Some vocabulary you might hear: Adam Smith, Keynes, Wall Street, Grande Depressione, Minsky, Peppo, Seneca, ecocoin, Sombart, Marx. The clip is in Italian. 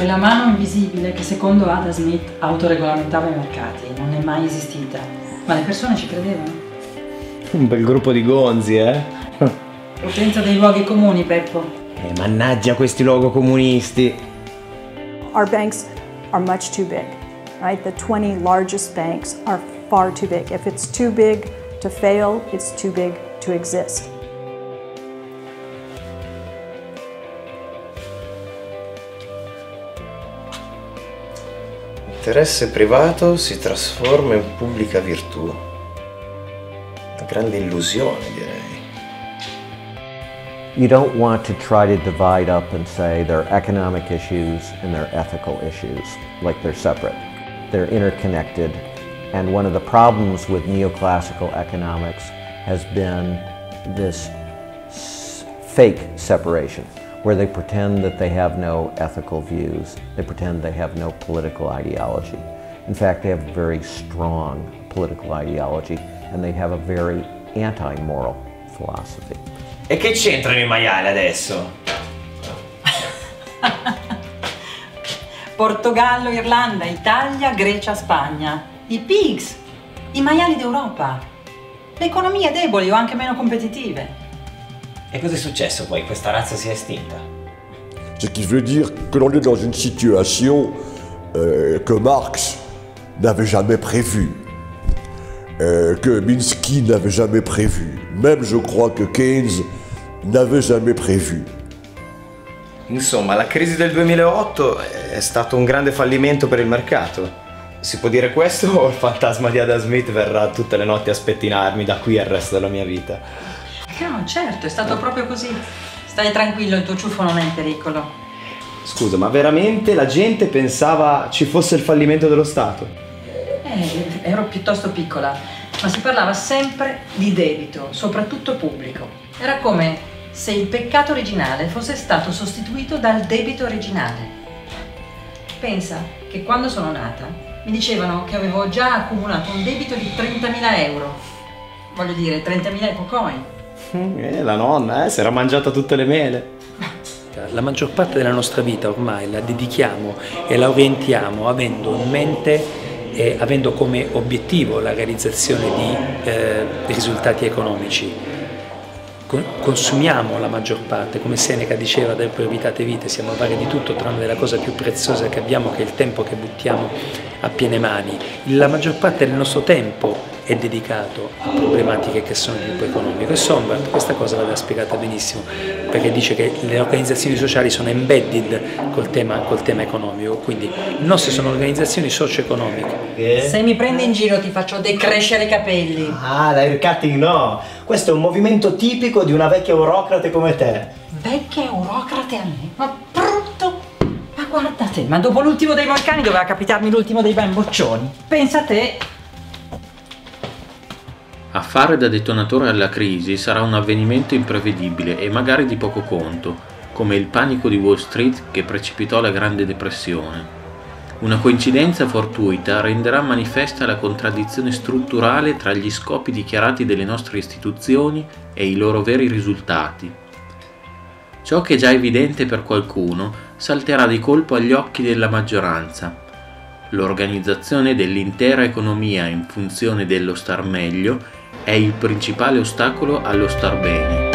Quella mano invisibile che secondo Adam Smith autoregolamentava i mercati non è mai esistita, ma le persone ci credevano. Un bel gruppo di gonzi, eh? Potenza dei luoghi comuni, Peppo. Mannaggia questi luoghi comunisti. Our banks are much too big, right? The 20 largest banks are far too big. If it's too big to fail, it's too big to exist. L'interesse privato si trasforma in pubblica virtù. Una grande illusione, direi. You don't want to try to divide up and say there are economic issues and there are ethical issues, like they're separate. They're interconnected. And one of the problems with neoclassical economics has been this fake separation, where they pretend that they have no ethical views, they pretend they have no political ideology. In fact, they have a very strong political ideology and they have a very anti-moral philosophy. E che c'entrano i maiali adesso? Portogallo, Irlanda, Italia, Grecia, Spagna. I pigs, i maiali d'Europa. Le economie deboli o anche meno competitive. E cosa è successo poi? Questa razza si è estinta. Ce qui veut dire que l'on est dans une situation que Marx n'avait jamais prévue, que Minsky n'avait jamais prévue, même je crois que Keynes n'avait jamais prévu. Insomma, la crisi del 2008 è stato un grande fallimento per il mercato. Si può dire questo o il fantasma di Adam Smith verrà tutte le notti a spettinarmi da qui al resto della mia vita? No, certo, è stato proprio così. Stai tranquillo, il tuo ciuffo non è in pericolo. Scusa, ma veramente la gente pensava ci fosse il fallimento dello Stato? Ero piuttosto piccola, ma si parlava sempre di debito, soprattutto pubblico. Era come se il peccato originale fosse stato sostituito dal debito originale. Pensa che quando sono nata mi dicevano che avevo già accumulato un debito di 30.000 euro. Voglio dire, 30.000 ecocoin. La nonna, si era mangiata tutte le mele. La maggior parte della nostra vita ormai la dedichiamo e la orientiamo avendo in mente e avendo come obiettivo la realizzazione di risultati economici. Consumiamo la maggior parte, come Seneca diceva, del proevitate vite, siamo avvari di tutto tranne la cosa più preziosa che abbiamo, che è il tempo che buttiamo a piene mani. La maggior parte del nostro tempo è dedicato a problematiche che sono di tipo economico e Sombart questa cosa l'aveva spiegata benissimo, perché dice che le organizzazioni sociali sono embedded col tema economico, quindi le nostre sono organizzazioni socio-economiche. Se mi prendi in giro ti faccio decrescere i capelli. Ah, la hair cutting no, questo è un movimento tipico di una vecchia eurocrate come te. Vecchia eurocrate a me? Ma brutto! Ma guarda te, ma dopo l'ultimo dei vulcani doveva capitarmi l'ultimo dei bamboccioni. Pensa te. A fare da detonatore alla crisi sarà un avvenimento imprevedibile e magari di poco conto, come il panico di Wall Street che precipitò la Grande Depressione. Una coincidenza fortuita renderà manifesta la contraddizione strutturale tra gli scopi dichiarati delle nostre istituzioni e i loro veri risultati. Ciò che è già evidente per qualcuno salterà di colpo agli occhi della maggioranza. L'organizzazione dell'intera economia in funzione dello star meglio è il principale ostacolo allo star bene.